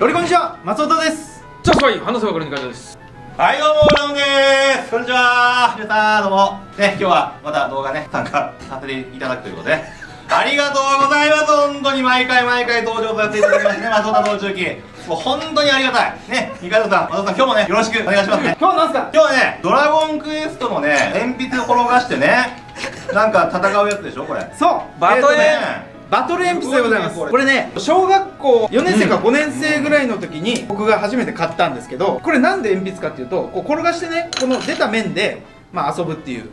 ロリコンにちは、松本です。じゃあ、はい、話せばこれに感じです。はい、どうも、ラムです。こんにちは。皆さん、どうも。ね、今日はまた動画ね、参加させていただくということで、ね。ありがとうございます。本当に毎回登場させていただきましてね、松本登場記。もう本当にありがたいね、二階堂さん、松本さん、今日もね、よろしくお願いしますね。今日なんすか？今日はね、ドラゴンクエストのね、鉛筆を転がしてね、なんか戦うやつでしょ、これ。そう、バトル、バトル鉛筆でございます。これね、小学校4年生か5年生ぐらいの時に僕が初めて買ったんですけど、これなんで鉛筆かっていうと、こう転がしてね、この出た面でまあ遊ぶっていう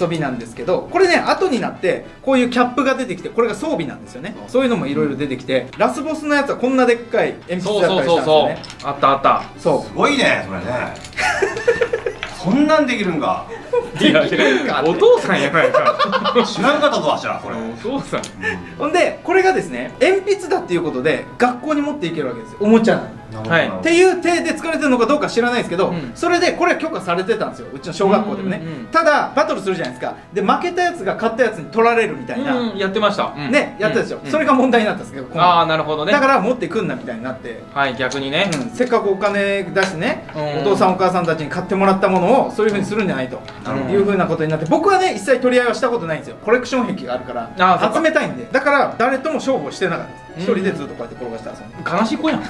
遊びなんですけど、これね、後になってこういうキャップが出てきて、これが装備なんですよね。そういうのもいろいろ出てきて、ラスボスのやつはこんなでっかい鉛筆だったりしたんですよね。あったあった。そう、すごいねそれね。そんなんできるんか。お父さんやないか。知らんかったぞわしらこれ。お父さん。ほんでこれがですね、鉛筆だっていうことで学校に持っていけるわけですよ、おもちゃなのに。っていう体で作られてるのかどうか知らないですけど、それでこれは許可されてたんですよ、うちの小学校でもね。ただバトルするじゃないですか。で、負けたやつが勝ったやつに取られるみたいな、やってましたね、やったでしょ。それが問題になったんですけど、ああなるほどね。だから持ってくんなみたいになって、はい、逆にね、せっかくお金出してね、お父さんお母さんたちに買ってもらったものをそういうふうにするんじゃないというふうなことになって、僕はね一切取り合いはしたことないんですよ。コレクション癖があるから集めたいんで、だから誰とも勝負をしてなかった。一人でずっとこうやって転がしたら、悲しい子やん。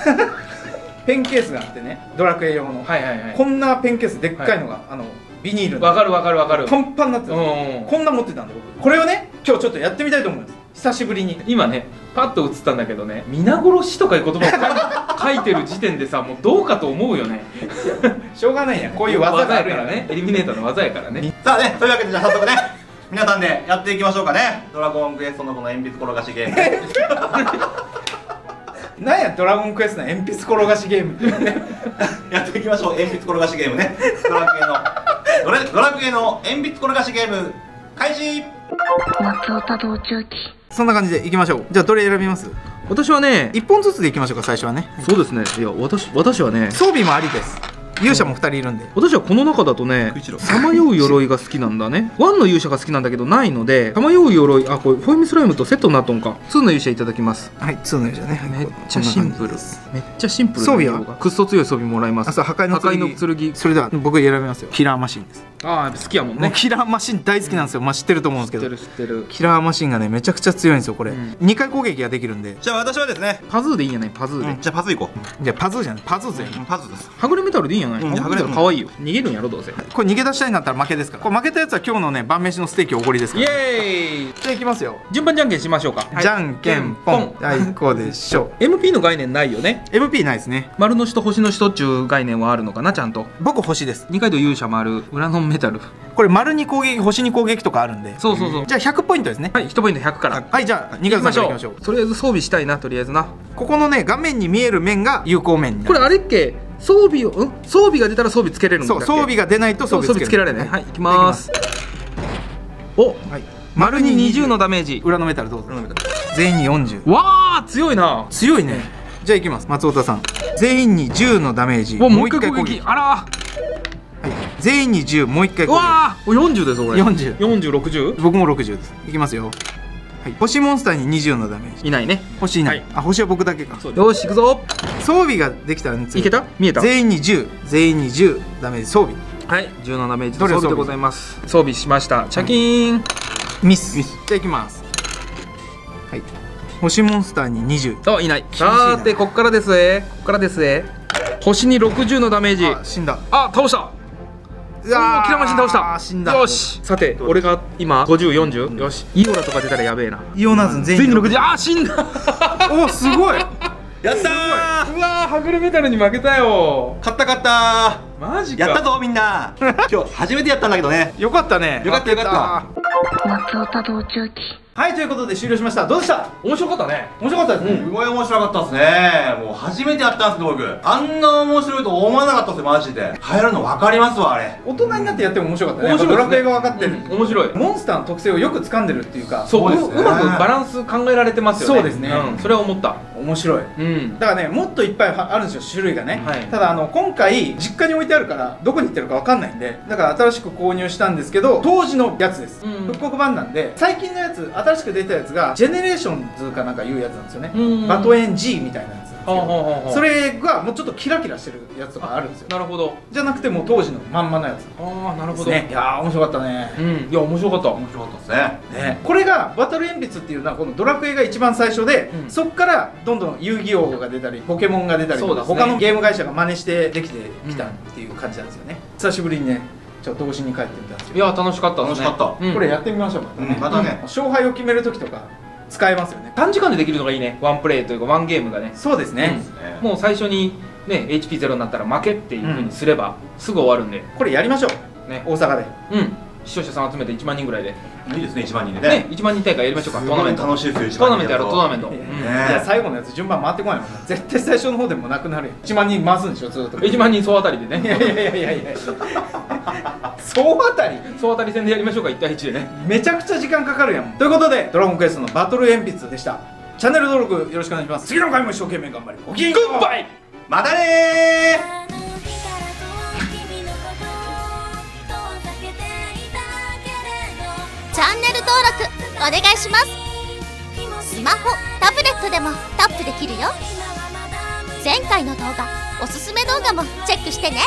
ペンケースがあってね、ドラクエ用のこんなペンケースでっかいのが、あのビニールの、わかるパンパンになってた、こんな持ってたんで僕。これをね、今日ちょっとやってみたいと思います、久しぶりに。今ねパッと映ったんだけどね、皆殺しとかいう言葉を書いてる時点でさ、もうどうかと思うよね。しょうがないや、こういう技があるからね、エリミネーターの技やからね。さあね、というわけで、じゃあ早速ね、皆さんでやっていきましょうかね、ドラゴンクエストのこの鉛筆転がしゲーム。なんやドラゴンクエストの鉛筆転がしゲームっていうね。やっていきましょう、鉛筆転がしゲームね。ドラクエの鉛筆転がしゲーム開始。松尾田道中記。そんな感じでいきましょう。じゃあどれ選びます？私はね、1本ずつでいきましょうか、最初はね。そうですね。いや、私はね、装備もありです。勇者も2人いるんで、私はこの中だとね、さまよう鎧が好きなんだね。1の勇者が好きなんだけどないので、さまよう鎧、あ、これフォームスライムとセットになっとんか。2の勇者いただきます。はい、2の勇者ね。めっちゃシンプル、装備はくっそ強い装備もらいます。あ、そう、破壊の剣。それでは僕選びますよ、キラーマシンです。ああ、好きやもんね。キラーマシン大好きなんですよ。まあ知ってると思うんですけど、キラーマシンがねめちゃくちゃ強いんですよこれ。2回攻撃ができるんで。じゃあ私はですね、パズーでいいんじゃない？パズーで。じゃあパズー行こう。じゃあパズーじゃない、パズーぜ。パズーです。はぐれメタルでいいんじゃない？はぐれメタルかわいいよ。逃げるんやろどうせ。これ逃げ出したいんだったら負けですから。これ負けたやつは今日のね晩飯のステーキおごりですから。イエーイ。じゃあいきますよ、順番じゃんけんしましょうか。じゃんけんポン。あ、いこうでしょう。 MP の概念ないよね。 MP ないですね。丸の人星の人っちゅう概念はあるのかな、ちゃんと。僕星です。二階堂勇者丸、裏のメタル。これ丸に攻撃、星に攻撃とかあるんで。そうそうそう。じゃあ100ポイントですね。はい、1ポイント100から。はい、じゃあ2回ましょう。とりあえず装備したいな。とりあえずな、ここのね画面に見える面が有効面になる。これあれっけ、装備を、装備が出たら装備つけれるんだっけ。そう、装備が出ないと装備つけられない。はい、いきます。お、丸に20のダメージ。裏のメタルどうぞ。全員に40。わあ強いな。強いね。じゃあいきます、松尾田さん。全員に10のダメージ。もう一回攻撃。あら、全員に10、もう一回。うわー、40です俺。404060。僕も60です。いきますよ。はい、星モンスターに20のダメージ。いないね、星いない。あ、星は僕だけか。よし、いくぞ。装備ができたらね、いけた、見えた。全員に10、全員に10ダメージ。装備、はい、10のダメージと装備でございます。装備しました。チャキーン、ミス。じゃあいきます。はい、星モンスターに20。あ、いない。さて、こっからですえ、こっからですえ。星に60のダメージ。あ、死んだ。あ、倒した。キラマシン倒した。死んだ。よし、さて俺が今5040。よし、イオラとか出たらやべえな。イオナズン全員60。あー、死んだ。お、すごい、やったー。うわー、はぐれメタルに負けたよ。勝った勝ったー。マジか、やったぞみんな。今日初めてやったんだけどね、よかったね。よかったよかった。松尾田道中記。はい、ということで終了しました。どうでした？面白かったね。面白かったですね。すごい面白かったですね。もう初めてやったんですね僕。あんな面白いと思わなかったですよマジで。流行るの分かりますわあれ。大人になってやっても面白かったね。面白い。ドラクエが分かってる、面白い。モンスターの特性をよく掴んでるっていうか、そうですね、うまくバランス考えられてますよね。そうですね、それは思った。面白い。だからね、もっといっぱいあるんですよ種類がね。ただ今回実家に置いてあるからどこに行ってるか分かんないんで、だから新しく購入したんですけど、当時のやつです。復刻版なんで、最近のやつ、新しく出たやつがジェネレーションズかなんかいうやつなんですよね。バトエン G みたいなやつ。ですけど、それがもうちょっとキラキラしてるやつとかあるんですよ。なるほど。じゃなくてもう当時のまんまのやつ。ああ、なるほど。いや面白かったね。いや面白かった、面白かったですね。これがバトル鉛筆っていうのはこのドラクエが一番最初で、そっからどんどん遊戯王が出たりポケモンが出たりとか他のゲーム会社が真似してできてきたっていう感じなんですよね。久しぶりにね童心に帰ってみたんですけど、いや楽しかった、楽しかった。これやってみましょう。またね、勝敗を決める時とか使えますよね。短時間でできるのがいいね。ワンプレイというかワンゲームがね。そうですね。もう最初にね HP 0になったら負けっていう風にすればすぐ終わるんで、これやりましょう。ね、大阪で。うん。視聴者さん集めて1万人ぐらいで。いいですね、1万人でね。1万人大会やりましょうか。トーナメント楽しいですよ。トーナメントやろう、トーナメント。じゃあ最後のやつ順番回ってこないもんね。絶対最初の方でもなくなる。1万人回すんでしょ、ずっと。1万人総当たりでね。いやいやいやいや。総当たり戦でやりましょうか、1対1でね。めちゃくちゃ時間かかるやん。ということで「ドラゴンクエスト」のバトル鉛筆でした。チャンネル登録よろしくお願いします。次の回も一生懸命頑張ります。おきげんよう、グッバイ、またねー。チャンネル登録お願いします。スマホ、タブレットでもタップできるよ。前回の動画、おすすめ動画もチェックしてね。